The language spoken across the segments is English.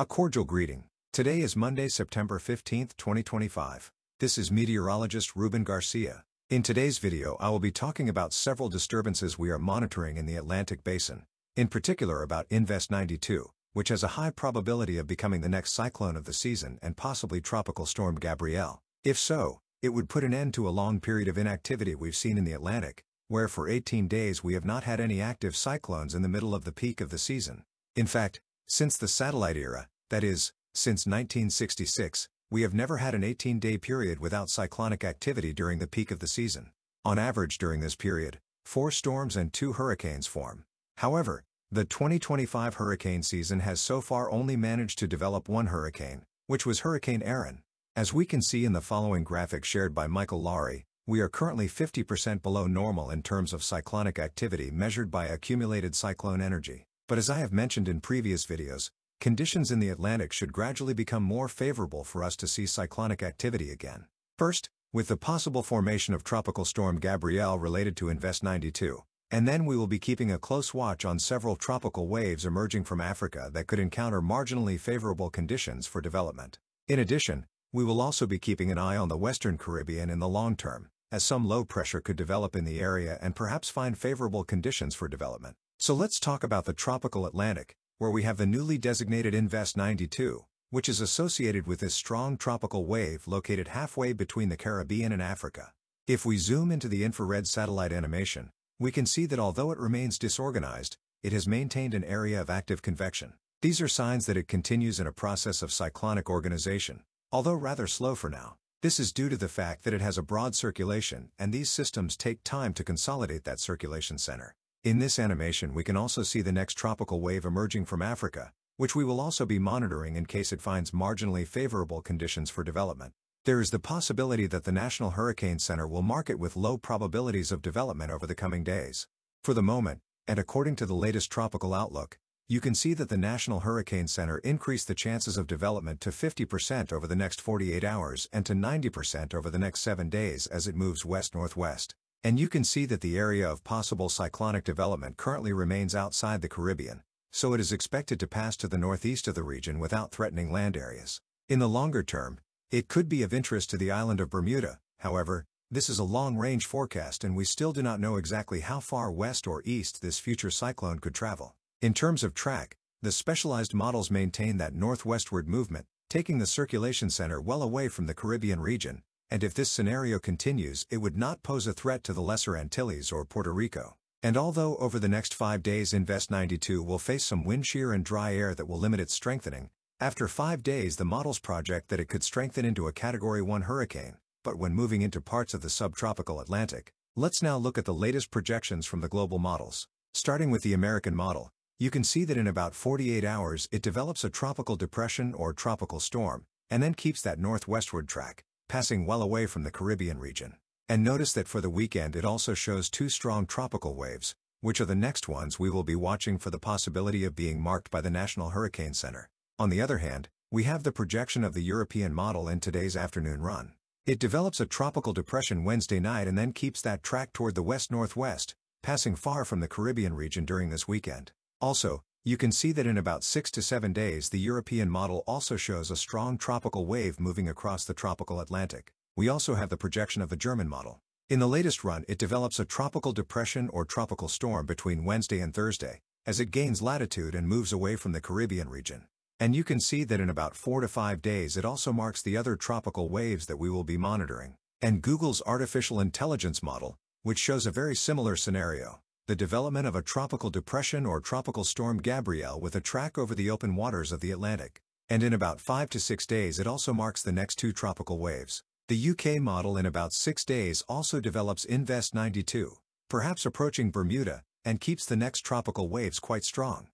A cordial greeting. Today is Monday, September 15, 2025. This is meteorologist Ruben Garcia. In today's video, I will be talking about several disturbances we are monitoring in the Atlantic Basin, in particular about Invest 92, which has a high probability of becoming the next cyclone of the season and possibly Tropical Storm Gabrielle. If so, it would put an end to a long period of inactivity we've seen in the Atlantic, where for 18 days we have not had any active cyclones in the middle of the peak of the season. In fact, since the satellite era, that is, since 1966, we have never had an 18-day period without cyclonic activity during the peak of the season. On average during this period, 4 storms and 2 hurricanes form. However, the 2025 hurricane season has so far only managed to develop 1 hurricane, which was Hurricane Erin. As we can see in the following graphic shared by Michael Lowry, we are currently 50% below normal in terms of cyclonic activity measured by accumulated cyclone energy. But as I have mentioned in previous videos, conditions in the Atlantic should gradually become more favorable for us to see cyclonic activity again. First, with the possible formation of Tropical Storm Gabrielle related to Invest 92, and then we will be keeping a close watch on several tropical waves emerging from Africa that could encounter marginally favorable conditions for development. In addition, we will also be keeping an eye on the Western Caribbean in the long term, as some low pressure could develop in the area and perhaps find favorable conditions for development. So let's talk about the tropical Atlantic, where we have the newly designated Invest 92, which is associated with this strong tropical wave located halfway between the Caribbean and Africa. If we zoom into the infrared satellite animation, we can see that although it remains disorganized, it has maintained an area of active convection. These are signs that it continues in a process of cyclonic organization, although rather slow for now. This is due to the fact that it has a broad circulation and these systems take time to consolidate that circulation center. In this animation, we can also see the next tropical wave emerging from Africa, which we will also be monitoring in case it finds marginally favorable conditions for development. There is the possibility that the National Hurricane Center will mark it with low probabilities of development over the coming days. For the moment, and according to the latest tropical outlook, you can see that the National Hurricane Center increased the chances of development to 50% over the next 48 hours and to 90% over the next 7 days as it moves west-northwest. And you can see that the area of possible cyclonic development currently remains outside the Caribbean, so it is expected to pass to the northeast of the region without threatening land areas. In the longer term, it could be of interest to the island of Bermuda. However, this is a long-range forecast and we still do not know exactly how far west or east this future cyclone could travel. In terms of track, the specialized models maintain that northwestward movement, taking the circulation center well away from the Caribbean region, and if this scenario continues, it would not pose a threat to the Lesser Antilles or Puerto Rico. And although over the next 5 days Invest 92 will face some wind shear and dry air that will limit its strengthening, after 5 days the models project that it could strengthen into a Category 1 hurricane, but when moving into parts of the subtropical Atlantic. Let's now look at the latest projections from the global models. Starting with the American model, you can see that in about 48 hours it develops a tropical depression or tropical storm, and then keeps that northwestward track, passing well away from the Caribbean region. And notice that for the weekend it also shows 2 strong tropical waves, which are the next ones we will be watching for the possibility of being marked by the National Hurricane Center. On the other hand, we have the projection of the European model in today's afternoon run. It develops a tropical depression Wednesday night and then keeps that track toward the west-northwest, passing far from the Caribbean region during this weekend. Also, you can see that in about 6 to 7 days the European model also shows a strong tropical wave moving across the tropical Atlantic. We also have the projection of the German model. In the latest run it develops a tropical depression or tropical storm between Wednesday and Thursday, as it gains latitude and moves away from the Caribbean region. And you can see that in about 4 to 5 days it also marks the other tropical waves that we will be monitoring. And Google's artificial intelligence model, which shows a very similar scenario. The development of a tropical depression or tropical storm Gabrielle with a track over the open waters of the Atlantic. And in about 5 to 6 days it also marks the next 2 tropical waves. The UK model in about 6 days also develops Invest 92, perhaps approaching Bermuda, and keeps the next tropical waves quite strong.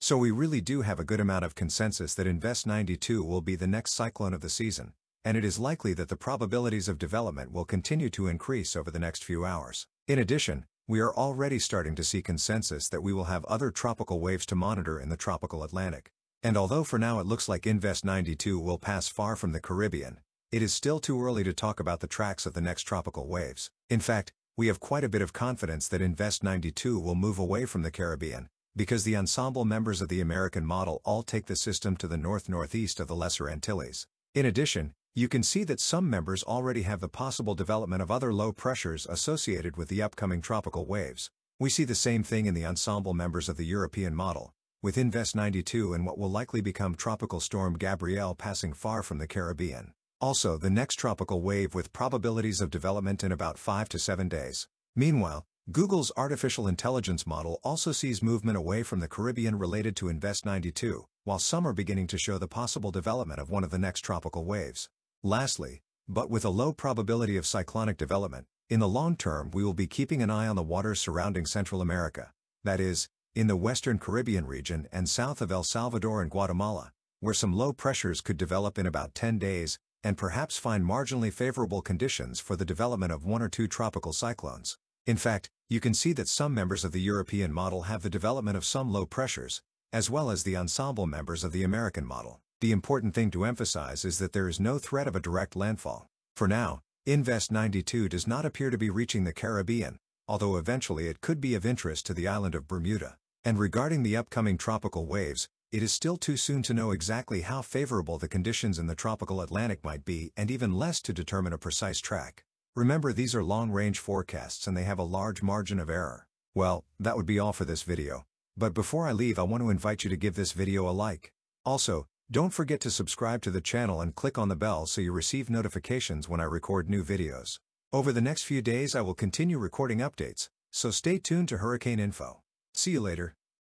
So we really do have a good amount of consensus that Invest 92 will be the next cyclone of the season, and it is likely that the probabilities of development will continue to increase over the next few hours. In addition, we are already starting to see consensus that we will have other tropical waves to monitor in the tropical Atlantic. And although for now it looks like Invest 92 will pass far from the Caribbean, it is still too early to talk about the tracks of the next tropical waves. In fact, we have quite a bit of confidence that Invest 92 will move away from the Caribbean, because the ensemble members of the American model all take the system to the north-northeast of the Lesser Antilles. In addition, you can see that some members already have the possible development of other low pressures associated with the upcoming tropical waves. We see the same thing in the ensemble members of the European model, with Invest 92 and what will likely become Tropical Storm Gabrielle passing far from the Caribbean. Also, the next tropical wave with probabilities of development in about 5 to 7 days. Meanwhile, Google's artificial intelligence model also sees movement away from the Caribbean related to Invest 92, while some are beginning to show the possible development of one of the next tropical waves. Lastly, but with a low probability of cyclonic development, in the long term we will be keeping an eye on the waters surrounding Central America, that is, in the Western Caribbean region and south of El Salvador and Guatemala, where some low pressures could develop in about 10 days and perhaps find marginally favorable conditions for the development of 1 or 2 tropical cyclones. In fact, you can see that some members of the European model have the development of some low pressures, as well as the ensemble members of the American model. The important thing to emphasize is that there is no threat of a direct landfall. For now, Invest 92 does not appear to be reaching the Caribbean, although eventually it could be of interest to the island of Bermuda. And regarding the upcoming tropical waves, it is still too soon to know exactly how favorable the conditions in the tropical Atlantic might be, and even less to determine a precise track. Remember, these are long-range forecasts and they have a large margin of error. Well, that would be all for this video. But before I leave, I want to invite you to give this video a like. Also, don't forget to subscribe to the channel and click on the bell so you receive notifications when I record new videos. Over the next few days I will continue recording updates, so stay tuned to Hurricane Info. See you later.